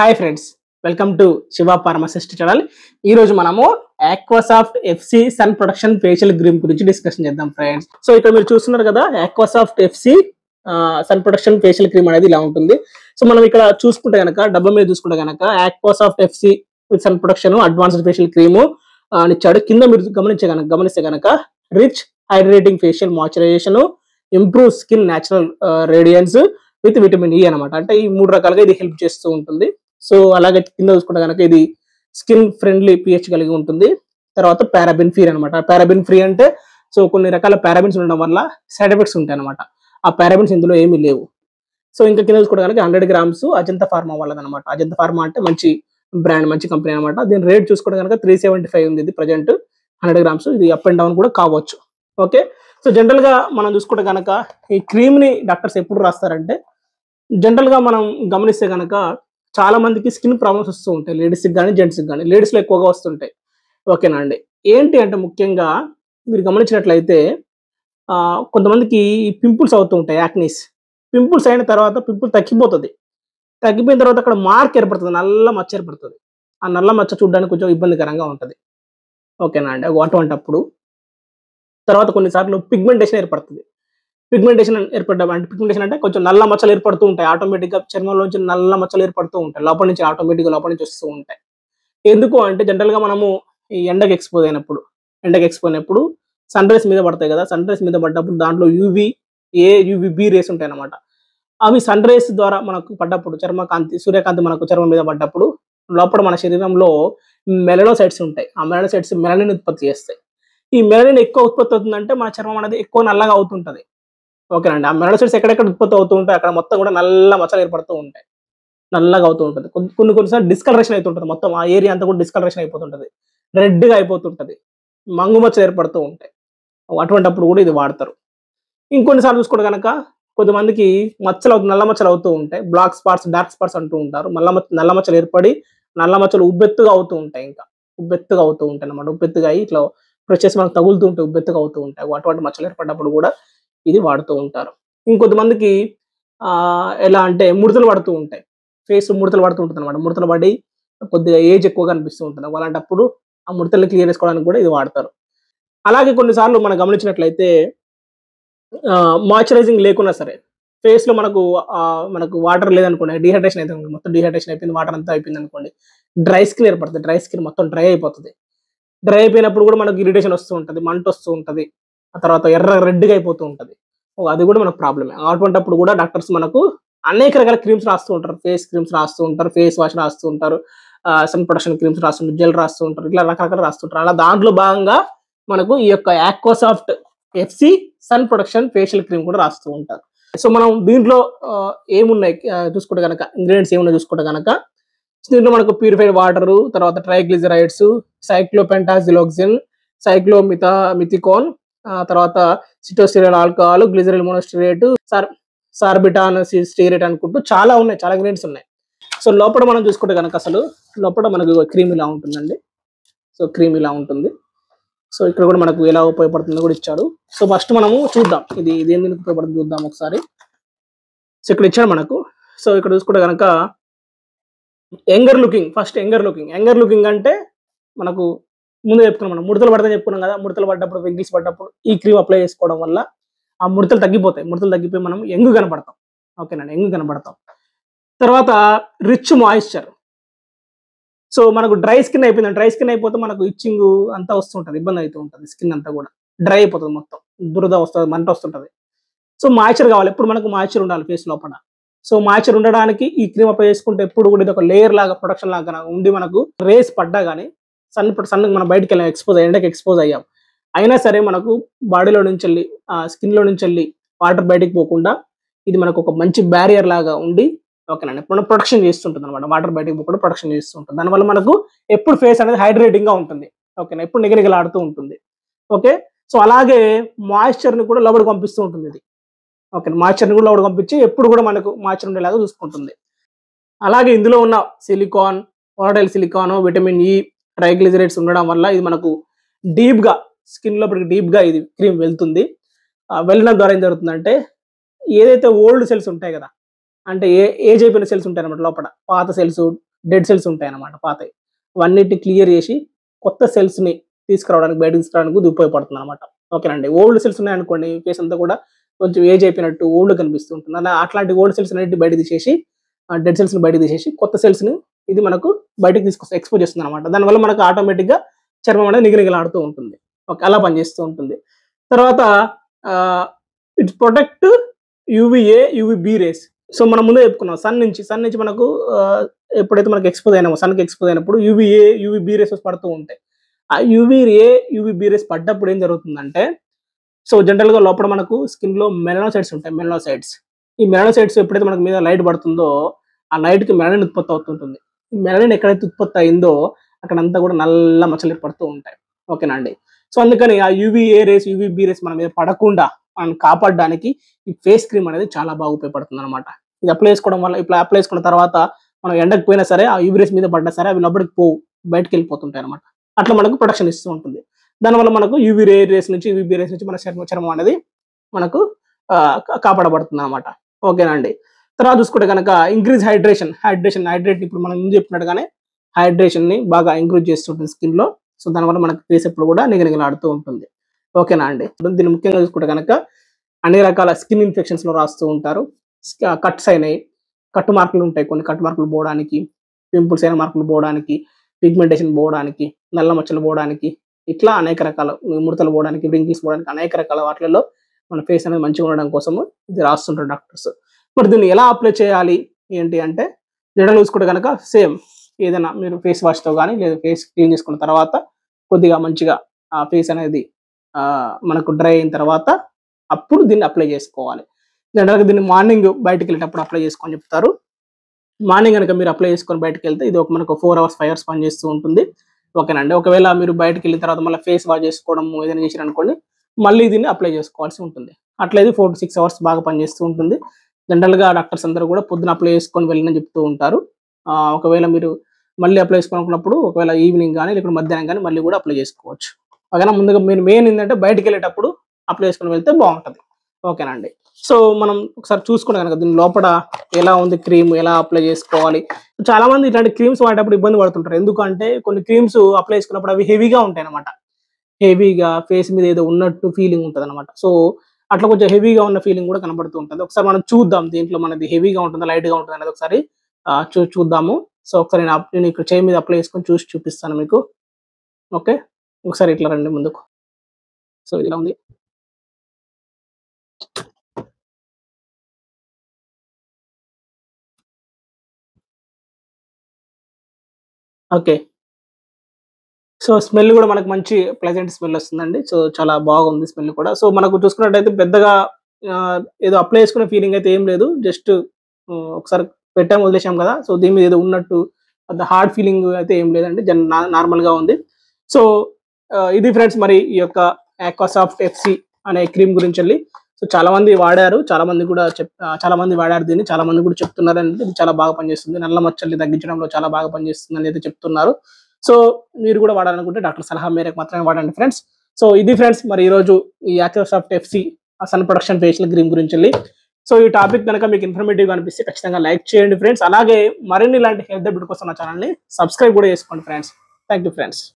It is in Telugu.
Hi friends, welcome to Shiva pharmacist channel. ఈరోజు మనము Aquasoft FC sun production facial cream గురించి డిస్కషన్ చేద్దాం ఫ్రెండ్స్. సో ఇక్కడ మీరు చూస్తున్నారు కదా, Aquasoft FC sun production facial cream అనేది ఇలా ఉంటుంది. సో మనం ఇక్కడ చూసుకుంటే కనుక, డబ్బా మీద చూసుకుంటే కనుక Aquasoft FC with sun production advanced facial cream అని ఇచ్చాడు. కింద మీరు గమనిస్తే కనుక rich hydrating facial moisturization, improve skin natural radiance with vitamin E అనమాట. అంటే ఈ మూడు రకాలుగా ఇది హెల్ప్ చేస్తూ ఉంటుంది. సో అలాగే కింద చూసుకుంటే కనుక ఇది స్కిన్ ఫ్రెండ్లీ pH కలిగి ఉంటుంది. తర్వాత పారాబిన్ ఫ్రీ అనమాట. పారాబిన్ ఫ్రీ అంటే సో కొన్ని రకాల పారాబిన్స్ ఉండడం వల్ల సైడ్ ఎఫెక్ట్స్ ఉంటాయి అనమాట. ఆ పారాబిన్స్ ఇందులో ఏమీ లేవు. సో ఇంకా కింద చూసుకుంటే కనుక 100 grams అజంతా ఫార్మా వాళ్ళదనమాట. అజంతా ఫార్మా అంటే మంచి బ్రాండ్, మంచి కంపెనీ అనమాట. దీని రేట్ చూసుకుంటే కనుక 375 ఉంది ఇది ప్రజెంట్ 100 grams. ఇది అప్ అండ్ డౌన్ కూడా కావచ్చు. ఓకే, సో జనరల్గా మనం చూసుకుంటే కనుక ఈ క్రీమ్ని డాక్టర్స్ ఎప్పుడు రాస్తారంటే, జనరల్గా మనం గమనిస్తే కనుక చాలా మందికి స్కిన్ ప్రాబ్లమ్స్ వస్తూ ఉంటాయి, లేడీస్కి కానీ జెంట్స్కి కానీ. లేడీస్లో ఎక్కువగా వస్తుంటాయి. ఓకేనా అండి. ఏంటి అంటే ముఖ్యంగా మీరు గమనించినట్లయితే కొంతమందికి పింపుల్స్ అవుతూ ఉంటాయి, యాక్నీస్. పింపుల్స్ అయిన తర్వాత పింపుల్ తగ్గిపోతుంది, తగ్గిపోయిన తర్వాత అక్కడ మార్క్ ఏర్పడుతుంది, నల్ల మచ్చ ఏర్పడుతుంది. ఆ నల్ల మచ్చ చూడడానికి కొంచెం ఇబ్బందికరంగా ఉంటుంది. ఓకేనా అండి. అటువంటప్పుడు తర్వాత కొన్నిసార్లు పిగ్మెంటేషన్ ఏర్పడుతుంది. పిగ్మెంటేషన్ ఏర్పడడం అంటే, పిగ్మెంటేషన్ అంటే కొంచెం నల్ల మచ్చలు ఏర్పడుతూ ఉంటాయి. ఆటోమేటిక్గా చర్మంలోంచి నల్ల మచ్చలు ఏర్పడుతూ ఉంటాయి, లోపల నుంచి ఆటోమేటిక్గా లోపల నుంచి వస్తూ ఉంటాయి. ఎందుకు అంటే జనరల్గా మనము ఎండకు ఎక్స్పోజ్ అయినప్పుడు, సన్ రైస్ మీద పడతాయి కదా. సన్ రైస్ మీద పడ్డప్పుడు దాంట్లో UVA, UVB రేస్ ఉంటాయి అనమాట. అవి సన్ రైస్ ద్వారా మనకు పడ్డప్పుడు, సూర్యకాంతి మనకు చర్మం మీద పడ్డప్పుడు లోపల మన శరీరంలో మెలనోసైట్స్ ఉంటాయి. ఆ మెలనోసైట్స్ మెలనిన్ ఉత్పత్తి చేస్తాయి. ఈ మెలనిన్ ఎక్కువ ఉత్పత్తి అవుతుందంటే మన చర్మం అనేది ఎక్కువ నల్లగా అవుతుంటుంది. ఓకేనండి. ఆ మెలనోసైట్స్ ఎక్కడెక్కడ ఉత్పత్తి అవుతూ ఉంటాయి అక్కడ మొత్తం కూడా నల్ల మచ్చలు ఏర్పడుతూ ఉంటాయి, నల్లగా అవుతూ ఉంటుంది. కొన్నిసార్లు డిస్కలరేషన్ అవుతుంటుంది, మొత్తం ఆ ఏరియా అంతా కూడా డిస్కలరేషన్ అయిపోతుంటుంది, రెడ్గా అయిపోతుంటుంది, మంగు మచ్చలు ఏర్పడుతూ ఉంటాయి. అటువంటిప్పుడు కూడా ఇది వాడతారు. ఇంకొన్నిసార్లు చూసుకోండి కనుక కొంతమందికి నల్ల మచ్చలు అవుతూ ఉంటాయి, బ్లాక్ స్పాట్స్, డార్క్ స్పాట్స్ అంటూ ఉంటారు. నల్ల మచ్చలు ఏర్పడి నల్ల మచ్చలు ఉబ్బెత్తుగా అవుతూ ఉంటాయి, ఇంకా ఉబ్బెత్తుగా అవుతూ ఉంటాయి అన్నమాట. ఉబ్బెత్తుగా అయ్యి ఇట్లా ప్రెస్ చేసి మనకు తగులుతూ ఉంటాయి, ఉబ్బెత్తుగా అవుతూ ఉంటాయి. అటువంటి మచ్చలు ఏర్పడినప్పుడు కూడా ఇది వాడుతూ ఉంటారు. ఇంకొంతమందికి ఎలా అంటే ముడతలు పడుతూ ఉంటాయి, ఫేస్ ముడతలు పడుతూ ఉంటుంది అనమాట. ముడతలు పడి కొద్దిగా ఏజ్ ఎక్కువగా అనిపిస్తూ ఉంటుంది. అలాంటప్పుడు ఆ ముడతలు క్లియర్ చేసుకోవడానికి కూడా ఇది వాడతారు. అలాగే కొన్నిసార్లు మనం గమనించినట్లయితే మాయిశ్చరైజింగ్ లేకున్నా సరే ఫేస్లో మనకు వాటర్ లేదనుకోండి, డిహైడ్రేషన్ అయితే మొత్తం డిహైడ్రేషన్ అయిపోయింది, వాటర్ అంతా అయిపోయింది అనుకోండి, డ్రై స్కిన్ ఏర్పడుతుంది. డ్రై స్కిన్ మొత్తం డ్రై అయిపోతుంది. డ్రై అయిపోయినప్పుడు కూడా మనకు ఇరిటేషన్ వస్తూ ఉంటుంది, మంట వస్తూ ఉంటుంది. ఆ తర్వాత రెడ్గా అయిపోతూ ఉంటుంది. అది కూడా మనకు ప్రాబ్లమే. అటువంటిప్పుడు కూడా డాక్టర్స్ మనకు అనేక రకాల క్రీమ్స్ రాస్తూ ఉంటారు. ఫేస్ క్రీమ్స్ రాస్తూ ఉంటారు, ఫేస్ వాష్ రాస్తూ ఉంటారు, సన్ ప్రొడక్షన్ క్రీమ్స్ రాస్తుంటారు, జెల్ రాస్తూ ఉంటారు, ఇట్లా రకరకాలు రాస్తుంటారు. అలా దాంట్లో భాగంగా మనకు ఈ యొక్క Aquasoft FC sun production facial cream కూడా రాస్తూ ఉంటారు. సో మనం దీంట్లో ఏమున్నాయి చూసుకుంటే కనుక, ఇంగ్రీడియంట్స్ ఏమున్నాయి చూసుకుంటే కనుక, దీంట్లో మనకు ప్యూరిఫైడ్ వాటరు, తర్వాత ట్రైగ్లిజరైడ్స్, సైక్లోపెంటాజిలోక్సిన్, సైక్లోమిథామిథికోన్, తర్వాత సిటోస్టిరాయిల్ ఆల్కహాల్, గ్లిజరిల్ మోనోస్టిరేట్, సార్బిటాన్ స్టీరేట్ అనుకుంటూ చాలా ఉన్నాయి, చాలా గ్రేడ్స్ ఉన్నాయి. సో లోపల మనం చూసుకుంటే కనుక అసలు లోపల మనకు క్రీమ్ ఇలా ఉంటుందండి. సో క్రీమ్ ఇలా ఉంటుంది. సో ఇక్కడ కూడా మనకు ఎలా ఉపయోగపడుతుందో కూడా ఇచ్చాడు. సో ఫస్ట్ మనము చూద్దాం ఇది ఎందుకు ఉపయోగపడుతుంది చూద్దాం ఒకసారి. సో ఇక్కడ ఇచ్చాడు మనకు. సో ఇక్కడ చూసుకుంటే కనుక యంగర్ లుకింగ్ అంటే మనకు ముందు చెప్పుకున్నాం, మనం ముడతలు పడతాయని చెప్పుకున్నాం కదా. ముడతలు పడ్డప్పుడు, వెంగిల్స్ పడ్డప్పుడు ఈ క్రీమ్ అప్లై చేసుకోవడం వల్ల ఆ ముడతలు తగ్గిపోతాయి. ముడతలు తగ్గిపోయి మనం యంగ్ కనపడతాం. ఓకేనండి, యంగ్ కనపడతాం. తర్వాత రిచ్ మాయిశ్చర్. సో మనకు డ్రై స్కిన్ అయిపోయింది. డ్రై స్కిన్ అయిపోతే మనకు ఇచ్చింగ్ అంతా వస్తుంటుంది, ఇబ్బంది అవుతూ ఉంటుంది. స్కిన్ అంతా కూడా డ్రై అయిపోతుంది, మొత్తం దురద వస్తుంది, మంట వస్తుంటుంది. సో మాయిశ్చర్ కావాలి, ఎప్పుడు మనకు మాయిశ్చర్ ఉండాలి ఫేస్ లోపల. సో మాయిశ్చర్ ఉండడానికి ఈ క్రీమ్ అప్లై చేసుకుంటే ఎప్పుడు కూడా ఇది ఒక లేయర్ లాగా, ప్రొడక్షన్ లాగా ఉండి మనకు రేస్ పడ్డా కానీ, సన్ మనం బయటకు వెళ్ళాం, ఎండకి ఎక్స్పోజ్ అయ్యాం అయినా సరే మనకు బాడీలో నుంచి వెళ్ళి, స్కిన్లో నుంచి వెళ్ళి వాటర్ బయటకు పోకుండా ఇది మనకు ఒక మంచి బ్యారియర్ లాగా ఉండి, ఓకేనండి, మనం ప్రొటెక్షన్ చేస్తుంటుంది అనమాట. వాటర్ బయటకు పోకుండా ప్రొటెక్షన్ చేస్తుంటుంది. దానివల్ల మనకు ఎప్పుడు ఫేస్ అనేది హైడ్రేటింగ్గా ఉంటుంది. ఓకేనా, ఎప్పుడు నిగనిగలాడుతూ ఉంటుంది. ఓకే, సో అలాగే మాయిశ్చర్ని కూడా లోపలికి పంపిస్తూ ఉంటుంది ఇది. ఓకే, మాయిశ్చర్ని కూడా లోపలికి పంపించి ఎప్పుడు కూడా మనకు మాయిశ్చర్ ఉండేలాగా చూసుకుంటుంది. అలాగే ఇందులో ఉన్న సిలికాన్, ఓరడైల్ సిలికాను, విటమిన్ ఈ, ట్రైగ్లిజరైడ్స్ ఉండడం వల్ల ఇది మనకు డీప్గా స్కిన్ లోపలికి డీప్గా ఇది క్రీమ్ వెళ్తుంది. వెళ్ళడం ద్వారా ఏం జరుగుతుందంటే, ఏదైతే ఓల్డ్ సెల్స్ ఉంటాయి కదా, అంటే ఏజ్ అయిపోయిన సెల్స్ ఉంటాయి అన్నమాట లోపల, పాత సెల్స్, డెడ్ సెల్స్ ఉంటాయి అన్నమాట పాతవి, అవన్నిటిని క్లియర్ చేసి కొత్త సెల్స్ని తీసుకురావడానికి బయటకు తీసుకురావడానికి ఇది ఉపయోగపడుతుంది అనమాట. ఓకేనండి, ఓల్డ్ సెల్స్ ఉన్నాయనుకోండి ఫేస్ అంతా కూడా కొంచెం ఏజ్ అయిపోయినట్టు ఓల్డ్ కనిపిస్తూ ఉంటుంది, అలా అట్లాంటి ఓల్డ్ సెల్స్ అన్నిటి బయట తీసేసి డెడ్ సెల్స్ని బయటకు తీసేసి కొత్త సెల్స్ని ఇది మనకు బయటకు తీసుకొస్తే ఎక్స్పోజ్ చేస్తుంది అనమాట. దానివల్ల మనకు ఆటోమేటిక్గా చర్మం అనేది నిగనిగలాడుతూ ఉంటుంది. ఓకే, అలా పనిచేస్తూ ఉంటుంది. తర్వాత it's protect UVA UVB rays. So మనం ముందే చెప్పుకున్నాం సన్ నుంచి మనకు ఎప్పుడైతే మనకు ఎక్స్పోజ్ అయినామో సన్కి ఎక్స్పోజ్ అయినప్పుడు యూవీఏ యూవీబీ రేసెస్ పడుతూ ఉంటాయి. ఆ యూవీఏ యూవీబీ రేస్ పడ్డప్పుడు ఏం జరుగుతుందంటే, సో జనరల్గా లోపల మనకు స్కిన్లో మెలనోసైట్స్ ఉంటాయి. మెలనోసైట్స్, ఈ మెలనోసైట్స్ ఎప్పుడైతే మనకు మీద లైట్ పడుతుందో ఆ లైట్కి మెలనిన్ ఉత్పత్తి అవుతుంటుంది. ఈ మెలనిన్ ఎక్కడైతే ఉత్పత్తి అయిందో అక్కడంతా కూడా నల్ల మచ్చలు ఏర్పడుతూ ఉంటాయి. ఓకేనా అండి. సో అందుకని ఆ యూవీఏ రేస్ యూవీబీ రేస్ మన మీద పడకుండా మనం కాపాడడానికి ఈ ఫేస్ క్రీమ్ అనేది చాలా బాగా ఉపయోగపడుతుంది అనమాట. ఇది అప్లై చేసుకోవడం వల్ల, ఇప్పుడు అప్లై చేసుకున్న తర్వాత మనం ఎండకు పోయినా సరే ఆ యూవీ రేస్ మీద పడినా సరే అవి లోపలికి పోవు, బయటకు వెళ్ళిపోతుంటాయి అనమాట. అట్లా మనకు ప్రొటెక్షన్ ఇస్తూ ఉంటుంది. దానివల్ల మనకు యూవీ రేస్ నుంచి యూవీబీ రేస్ నుంచి మన చర్మం అనేది మనకు కాపాడబడుతుంది అనమాట. ఓకేనండి. తర్వాత చూసుకుంటే కనుక ఇంక్రీజ్ హైడ్రేషన్ ఇప్పుడు మనం ముందు చెప్పినట్టుగానే హైడ్రేషన్ని బాగా ఇంక్రీజ్ చేస్తుంటుంది స్కిన్లో. సో దానివల్ల మనకు ఫేస్ ఎప్పుడు కూడా నిగనిగలాడుతూ ఉంటుంది. ఓకేనా అండి. దీన్ని ముఖ్యంగా చూసుకుంటే కనుక అన్ని రకాల స్కిన్ ఇన్ఫెక్షన్స్లో రాస్తూ ఉంటారు. కట్స్ అయినాయి, కట్టు మార్కులు ఉంటాయి, కొన్ని కట్టు మార్కులు పోవడానికి, పింపుల్స్ అయిన మార్కులు పోవడానికి, పిగ్మెంటేషన్ పోవడానికి, నల్ల మచ్చలు పోవడానికి, ఇట్లా అనేక రకాల ముడతలు పోవడానికి, రింకిల్స్ పోవడానికి, అనేక రకాల వాటిల్లో మన ఫేస్ అనేది మంచిగా ఉండడం కోసము ఇది రాస్తుంటారు డాక్టర్స్. మరి దీన్ని ఎలా అప్లై చేయాలి ఏంటి అంటే, జడలు చూసుకుంటే కనుక సేమ్ ఏదైనా మీరు ఫేస్ వాష్తో కానీ లేదా ఫేస్ క్లీన్ చేసుకున్న తర్వాత కొద్దిగా మంచిగా ఆ ఫేస్ అనేది మనకు డ్రై అయిన తర్వాత అప్పుడు దీన్ని అప్లై చేసుకోవాలి. జనరల్గా దీన్ని మార్నింగ్ బయటకు వెళ్ళేటప్పుడు అప్లై చేసుకొని చెప్తారు. మార్నింగ్ కనుక మీరు అప్లై చేసుకొని బయటకు వెళ్తే ఇది ఒక మనకు 4 hours 5 hours పని చేస్తూ ఉంటుంది. ఓకేనండి. ఒకవేళ మీరు బయటకు వెళ్ళిన తర్వాత మళ్ళీ ఫేస్ వాష్ చేసుకోవడం ఏదైనా చేశారనుకోండి మళ్ళీ దీన్ని అప్లై చేసుకోవాల్సి ఉంటుంది. అట్లయితే 4 to 6 hours బాగా పనిచేస్తూ ఉంటుంది. జనరల్గా డాక్టర్స్ అందరూ కూడా పొద్దున అప్లై చేసుకొని వెళ్ళిన చెప్తూ ఉంటారు. ఒకవేళ మీరు మళ్ళీ అప్లై చేసుకున్నప్పుడు ఒకవేళ ఈవినింగ్ కానీ లేకపోతే మధ్యాహ్నం కానీ మళ్ళీ కూడా అప్లై చేసుకోవచ్చు. ఓకేనా. ముందుగా మీరు మెయిన్ ఏంటంటే బయటకు వెళ్ళేటప్పుడు అప్లై చేసుకుని వెళ్తే బాగుంటుంది. ఓకేనండి. సో మనం ఒకసారి చూసుకునే కనుక దీని లోపల ఎలా ఉంది క్రీమ్, ఎలా అప్లై చేసుకోవాలి. చాలా మంది ఇట్లాంటి క్రీమ్స్ వాడేటప్పుడు ఇబ్బంది పడుతుంటారు. ఎందుకంటే కొన్ని క్రీమ్స్ అప్లై చేసుకున్నప్పుడు అవి హెవీగా ఉంటాయి అనమాట. హెవీగా ఫేస్ మీద ఏదో ఉన్నట్టు ఫీలింగ్ ఉంటుంది అనమాట. సో అట్లా కొంచెం హెవీగా ఉన్న ఫీలింగ్ కూడా కనబడుతూ ఉంటుంది. ఒకసారి మనం చూద్దాం దీంట్లో మనది హెవీగా ఉంటుందా లైట్గా ఉంటుంది అనేది ఒకసారి చూద్దాము. సో ఒకసారి నేను ఇక్కడ చేయి మీద అప్లై చేసుకొని చూసి చూపిస్తాను మీకు. ఓకే, ఒకసారి ఇట్లా రండి ముందుకు. సో ఇలా ఉంది. ఓకే, సో స్మెల్ కూడా మనకు మంచి ప్లెజెంట్ స్మెల్ వస్తుందండి. సో చాలా బాగుంది స్మెల్ కూడా. సో మనకు చూసుకున్నట్టయితే పెద్దగా ఏదో అప్లై చేసుకునే ఫీలింగ్ అయితే ఏం లేదు. జస్ట్ ఒకసారి పెట్టాము, వదిలేసాం కదా. సో దీని మీద ఏదో ఉన్నట్టు పెద్ద హార్డ్ ఫీలింగ్ అయితే ఏం లేదండి, నార్మల్గా ఉంది. సో ఇది ఫ్రెండ్స్ మరి ఈ యొక్క ఆక్వాసాఫ్ట్ ఎఫ్సి అనే క్రీమ్ గురించి వెళ్ళి. సో చాలా మంది వాడారు దీన్ని, చాలా మంది కూడా చెప్తున్నారు అంటే ఇది చాలా బాగా పనిచేస్తుంది, నల్ల మచ్చల్ని తగ్గించడంలో చాలా బాగా పనిచేస్తుంది అని అయితే చెప్తున్నారు. సో మీరు కూడా వాడాలనుకుంటే డాక్టర్ సలహా మేరకు మాత్రమే వాడండి ఫ్రెండ్స్. సో ఇది ఫ్రెండ్స్ మరి ఈరోజు ఈ Aquasoft FC sun protection facial cream గురించి వెళ్ళి. సో ఈ టాపిక్ కనుక మీకు ఇన్ఫర్మేటివ్గా అనిపిస్తే ఖచ్చితంగా లైక్ చేయండి ఫ్రెండ్స్. అలాగే మరిన్ని ఇలాంటి హెల్త్ అప్డేట్ కోసం నా ఛానల్ని సబ్స్క్రైబ్ కూడా చేసుకోండి ఫ్రెండ్స్. Thank you friends.